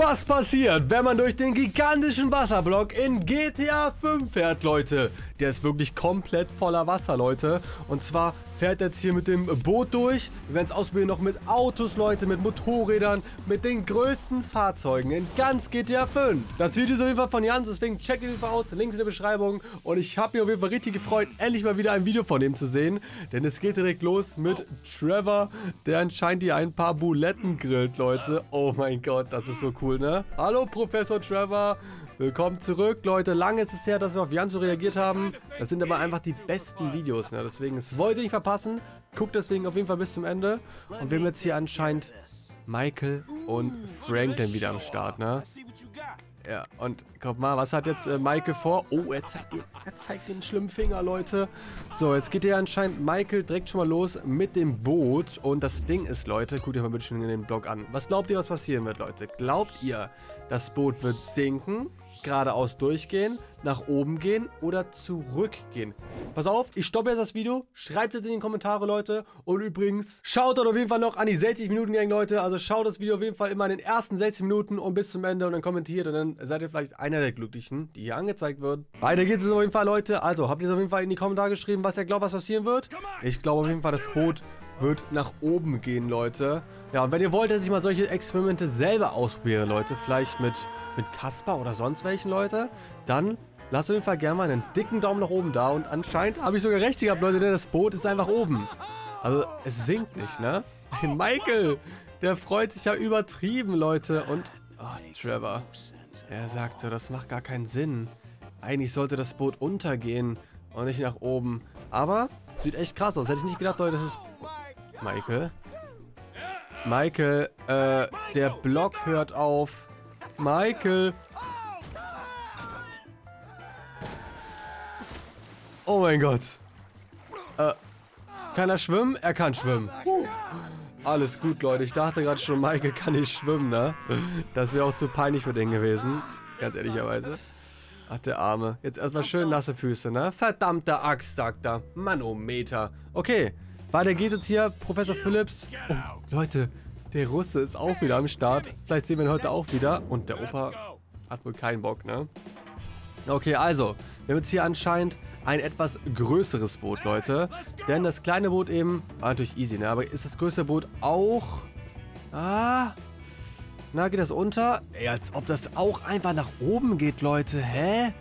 Was passiert, wenn man durch den gigantischen Wasserblock in GTA 5 fährt, Leute? Der ist wirklich komplett voller Wasser, Leute. Und zwar fährt jetzt hier mit dem Boot durch. Wir werden es ausprobieren noch mit Autos, Leute, mit Motorrädern, mit den größten Fahrzeugen in ganz GTA 5. Das Video ist auf jeden Fall von Jantsuu, deswegen checkt ihn aus, Links in der Beschreibung. Und ich habe mich auf jeden Fall richtig gefreut, endlich mal wieder ein Video von ihm zu sehen. Denn es geht direkt los mit Trevor, der anscheinend hier ein paar Buletten grillt, Leute. Oh mein Gott, das ist so cool. Ne? Hallo Professor Trevor, willkommen zurück, Leute. Lange ist es her, dass wir auf Jantsuu reagiert haben. Das sind aber einfach die besten Videos, ne? Deswegen, das wollt ihr nicht verpassen. Guckt deswegen auf jeden Fall bis zum Ende. Und wir haben jetzt hier anscheinend Michael und Franklin wieder am Start, ne? Ja, und guck mal, was hat jetzt Michael vor? Oh, er zeigt den schlimmen Finger, Leute. So, jetzt geht ja anscheinend Michael direkt schon mal los mit dem Boot. Und das Ding ist, Leute, guckt ihr mal bitte schön in den Blog an. Was glaubt ihr, was passieren wird, Leute? Glaubt ihr, das Boot wird sinken, geradeaus durchgehen, nach oben gehen oder zurückgehen? Pass auf, ich stoppe jetzt das Video. Schreibt es in die Kommentare, Leute. Und übrigens, schaut dort auf jeden Fall noch an die 60 Minuten Gang, Leute. Also schaut das Video auf jeden Fall immer in den ersten 60 Minuten und bis zum Ende und dann kommentiert. Und dann seid ihr vielleicht einer der Glücklichen, die hier angezeigt wird. Weiter geht's jetzt auf jeden Fall, Leute. Also, habt ihr es auf jeden Fall in die Kommentare geschrieben, was ihr glaubt, was passieren wird? Ich glaube auf jeden Fall, das Boot wird nach oben gehen, Leute. Ja, und wenn ihr wollt, dass ich mal solche Experimente selber ausprobiere, Leute, vielleicht mit Kasper oder sonst welchen, Leute, dann lasst auf jeden Fall gerne mal einen dicken Daumen nach oben da. Und anscheinend habe ich sogar recht gehabt, Leute, denn das Boot ist einfach oben. Also, es sinkt nicht, ne? Hey, Michael, der freut sich ja übertrieben, Leute. Und oh, Trevor, er sagt so, das macht gar keinen Sinn. Eigentlich sollte das Boot untergehen und nicht nach oben. Aber sieht echt krass aus. Hätte ich nicht gedacht, Leute, das ist... Michael, der Block hört auf. Michael. Oh mein Gott. Kann er schwimmen? Er kann schwimmen. Alles gut, Leute. Ich dachte gerade schon, Michael kann nicht schwimmen, ne? Das wäre auch zu peinlich für den gewesen. Ganz ehrlicherweise. Ach, der Arme. Jetzt erstmal schön nasse Füße, ne? Verdammte Axt, sagt er. Manometer. Okay. Weiter geht's jetzt hier, Professor Phillips. Oh, Leute, der Russe ist auch wieder am Start. Vielleicht sehen wir ihn heute auch wieder. Und der Opa hat wohl keinen Bock, ne? Okay, also, wir haben jetzt hier anscheinend ein etwas größeres Boot, Leute. Denn das kleine Boot eben war natürlich easy, ne? Aber ist das größere Boot auch... Ah, na, geht das unter? Ey, als ob das auch einfach nach oben geht, Leute. Hä?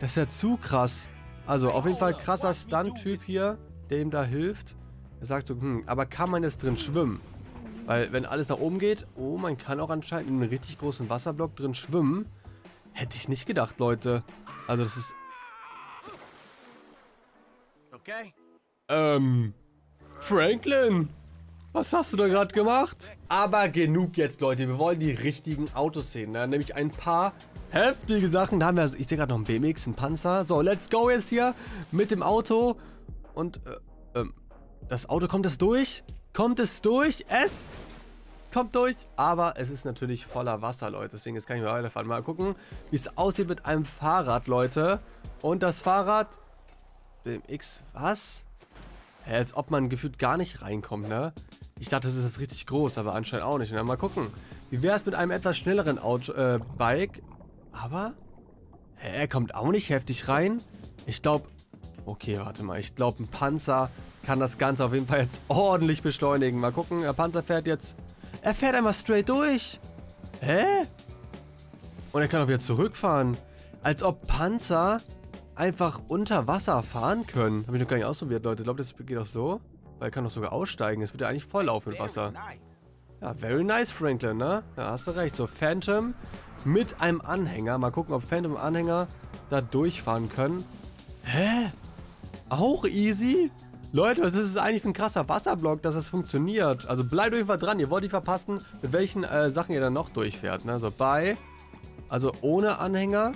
Das ist ja zu krass. Also, auf jeden Fall krasser Stunt-Typ hier, der ihm da hilft. Er sagt so, aber kann man jetzt drin schwimmen? Weil wenn alles nach oben geht, oh, man kann auch anscheinend in einem richtig großen Wasserblock drin schwimmen. Hätte ich nicht gedacht, Leute. Also das ist... Okay. Franklin, was hast du da gerade gemacht? Aber genug jetzt, Leute. Wir wollen die richtigen Autos sehen, ne? Nämlich ein paar heftige Sachen. Da haben wir, also ich sehe gerade noch einen BMX, einen Panzer. So, let's go jetzt hier mit dem Auto. Und, das Auto, kommt es durch? Kommt es durch? Es kommt durch. Aber es ist natürlich voller Wasser, Leute. Deswegen, jetzt kann ich mal weiterfahren. Mal gucken, wie es aussieht mit einem Fahrrad, Leute. Und das Fahrrad... BMX, was? Hä, als ob man gefühlt gar nicht reinkommt, ne? Ich dachte, das ist jetzt richtig groß, aber anscheinend auch nicht. Ne? Mal gucken. Wie wäre es mit einem etwas schnelleren Auto, Bike? Aber... Hä, er kommt auch nicht heftig rein? Ich glaube... Okay, warte mal. Ich glaube, ein Panzer... kann das Ganze auf jeden Fall jetzt ordentlich beschleunigen. Mal gucken, der Panzer fährt jetzt... Er fährt einmal straight durch. Hä? Und er kann auch wieder zurückfahren. Als ob Panzer einfach unter Wasser fahren können. Habe ich noch gar nicht ausprobiert, Leute. Ich glaube, das geht auch so. Weil er kann doch sogar aussteigen. Es wird ja eigentlich volllaufen mit Wasser. Ja, very nice, Franklin, ne? Ja, hast du recht. So, Phantom mit einem Anhänger. Mal gucken, ob Phantom und Anhänger da durchfahren können. Hä? Auch easy? Leute, was ist das eigentlich für ein krasser Wasserblock, dass das funktioniert? Also bleibt auf jeden Fall dran. Ihr wollt nicht verpassen, mit welchen Sachen ihr dann noch durchfährt. Ne? Also bei, also ohne Anhänger,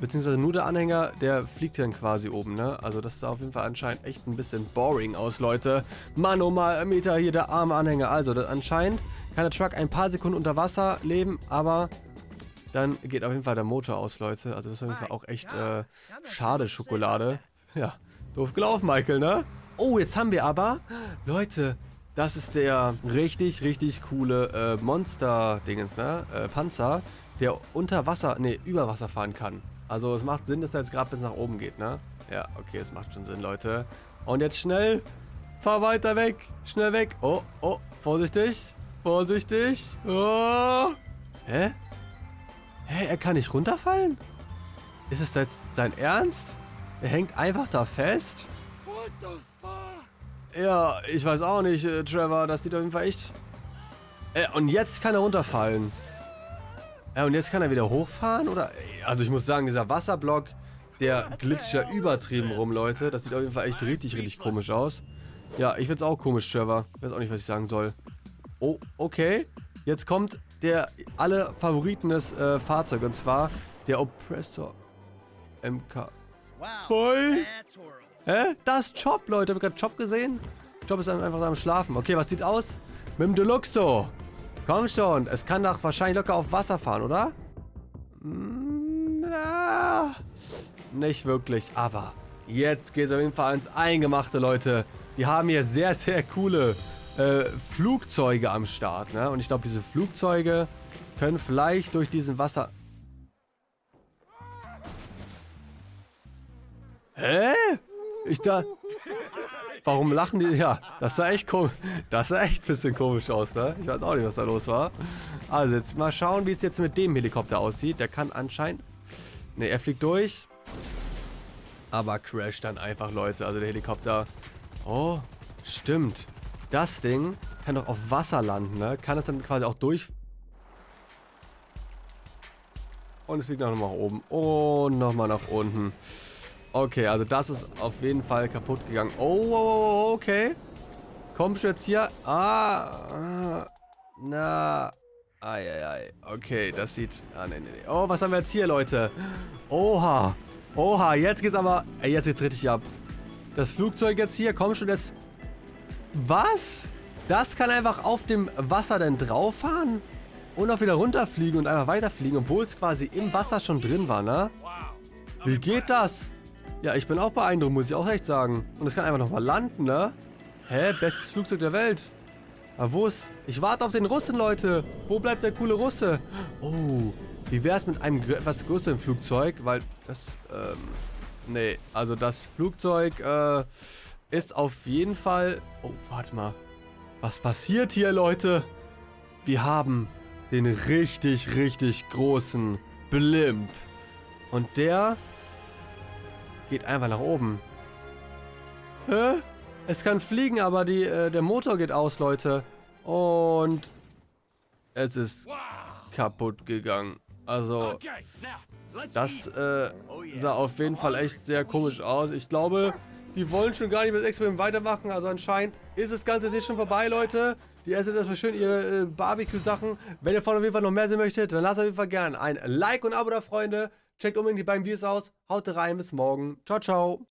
beziehungsweise nur der Anhänger, der fliegt dann quasi oben. Ne? Also das sah auf jeden Fall anscheinend echt ein bisschen boring aus, Leute. Mann, oh mal, Meter hier, der arme Anhänger. Also das anscheinend kann der Truck ein paar Sekunden unter Wasser leben, aber... Dann geht auf jeden Fall der Motor aus, Leute. Also das ist auf jeden Fall auch echt schade, Schokolade. Ja. Doof gelaufen, Michael, ne? Oh, jetzt haben wir aber... Leute, Das ist der richtig, richtig coole Monster-Dingens, ne? Panzer, der unter Wasser, ne, über Wasser fahren kann. Also es macht Sinn, dass er jetzt gerade bis nach oben geht, ne? Ja, okay, es macht schon Sinn, Leute. Und jetzt schnell, fahr weiter weg, schnell weg. Oh, oh, vorsichtig, vorsichtig. Oh. Hä? Hä, er kann nicht runterfallen? Ist es jetzt sein Ernst? Er hängt einfach da fest? What the fuck? Ja, ich weiß auch nicht, Trevor, das sieht auf jeden Fall echt... und jetzt kann er runterfallen. Und jetzt kann er wieder hochfahren, oder? Also ich muss sagen, dieser Wasserblock, der glitscht ja übertrieben rum, Leute. Das sieht auf jeden Fall echt richtig, richtig komisch aus. Ja, ich find's auch komisch, Trevor. Ich weiß auch nicht, was ich sagen soll. Oh, okay. Jetzt kommt der alle Favoriten des Fahrzeugs, und zwar der Oppressor MK2. Hä? Das ist Chop, Leute. Hab ich gerade Chop gesehen? Chop ist einfach am Schlafen. Okay, was sieht aus? Mit dem Deluxo. Komm schon, es kann doch wahrscheinlich locker auf Wasser fahren, oder? Na, nicht wirklich, aber jetzt geht es auf jeden Fall ans Eingemachte, Leute. Wir haben hier sehr, sehr coole Flugzeuge am Start, ne? Und ich glaube, diese Flugzeuge können vielleicht durch diesen Wasser... Hä? Ich da... Warum lachen die? Ja, das sah echt komisch. Das sah echt ein bisschen komisch aus, ne? Ich weiß auch nicht, was da los war. Also jetzt mal schauen, wie es jetzt mit dem Helikopter aussieht. Der kann anscheinend... Ne, er fliegt durch. Aber crasht dann einfach, Leute. Also der Helikopter... Oh, stimmt. Das Ding kann doch auf Wasser landen, ne? Kann es dann quasi auch durch... Und es fliegt auch nochmal nach oben. Und nochmal nach unten. Okay, also das ist auf jeden Fall kaputt gegangen. Oh, okay. Kommst du jetzt hier? Na. Eieiei. Okay, das sieht... Ah, nee, nee, nee. Oh, was haben wir jetzt hier, Leute? Oha. Oha, jetzt geht's aber... Ey, jetzt geht's richtig ab. Das Flugzeug jetzt hier, komm schon, das... Was? Das kann einfach auf dem Wasser dann drauf fahren? Und auch wieder runterfliegen und einfach weiterfliegen, obwohl es quasi im Wasser schon drin war, ne? Wie geht das? Ja, ich bin auch beeindruckt, muss ich auch echt sagen. Und es kann einfach nochmal landen, ne? Hä? Bestes Flugzeug der Welt. Aber wo ist... Ich warte auf den Russen, Leute. Wo bleibt der coole Russe? Oh, wie wär's mit einem etwas größeren Flugzeug? Weil das... nee, also das Flugzeug ist auf jeden Fall... Oh, warte mal. Was passiert hier, Leute? Wir haben den richtig, richtig großen Blimp. Und der... geht einfach nach oben. Hä? Es kann fliegen, aber die, der Motor geht aus, Leute. Und es ist kaputt gegangen. Also, das sah auf jeden Fall echt sehr komisch aus. Ich glaube, die wollen schon gar nicht mit dem Experiment weitermachen. Also anscheinend ist das Ganze jetzt schon vorbei, Leute. Die essen jetzt erstmal schön ihre Barbecue-Sachen. Wenn ihr von auf jeden Fall noch mehr sehen möchtet, dann lasst auf jeden Fall gerne ein Like und Abo da, Freunde. Checkt unbedingt die beiden Videos aus. Haut rein, bis morgen. Ciao, ciao.